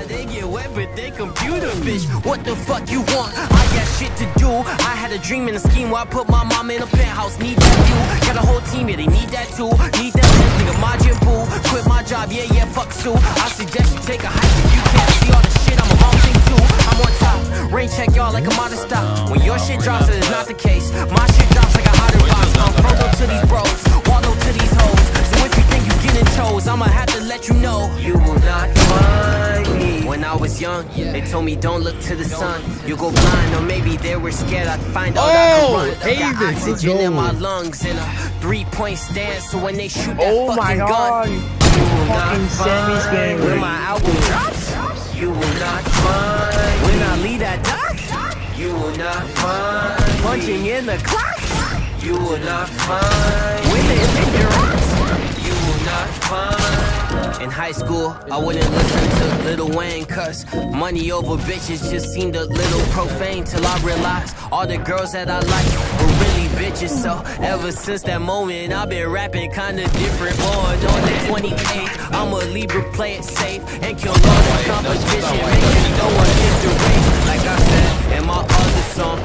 why they get wet with their computer, bitch. What the fuck you want? I got shit to do. I had a dream and a scheme where I put my mom in a penthouse. Need that too. Got a whole team, yeah, they need that too. Need that shit, nigga, Majin Buu. Quit my job, yeah, yeah, fuck Sue. I suggest you take a hike if you can't see all the shit I'm about to do. I'm on top. Rain check y'all like a modern stock. When your shit drops, it is not the case. My shit drops like a hot box. I'm Frodo to these bros, Waldo to these hoes. So if you think you getting chose, I'ma have to let you know. You will not find me. When I was young, they told me don't look to the sun. You go blind, or maybe they were scared I'd find out I could run. Got oxygen in my lungs in a three-point stance. So when they shoot that fucking gun, you will not find me. When my album drops, you will not find me. When I leave that dock, you will not find me. Punching in the clock, you will not find me. When they hit the rocks, you will not find me. In high school, I wouldn't listen to Lil Wayne, cause money over bitches just seemed a little profane. Till I realized all the girls that I liked were really bitches. So ever since that moment, I've been rapping kinda different. Born on the 28th, I'm a Libra, play it safe, and kill all the competition. Making no one gets the race, like I said in my other song.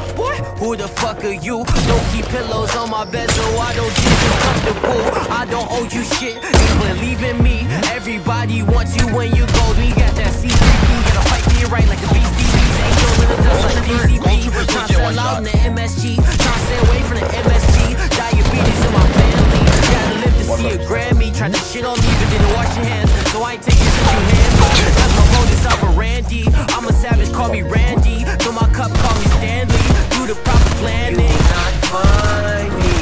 Who the fuck are you? Don't keep pillows on my bed so I don't get you comfortable. I don't owe you shit, you believe in me. Everybody wants you when you go. We got that C3P, gotta fight me right like a beast. These ain't going to dust like a DCP. Tryna sell out in the MSG, tryna stay away from the MSG. Diabetes in my family, gotta live to see a Grammy. Tryna shit on me but didn't wash your hands, so I ain't taking shit you hands. That's my bonus out for Randy. I'm a savage, call me Randy. Throw my cup, call me Stanley. Do the proper planning. You will not find me.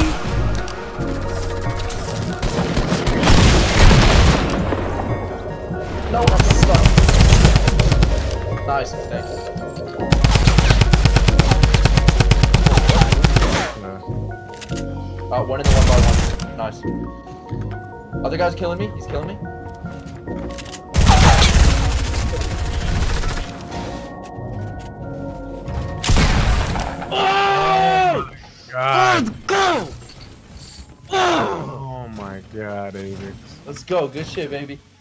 No, I'm stuck. Nice, thank you. No. Oh, one in the 1x1. Nice. Other guy's killing me. He's killing me. God. Let's go! Oh my god, Avics. Let's go. Good shit, baby.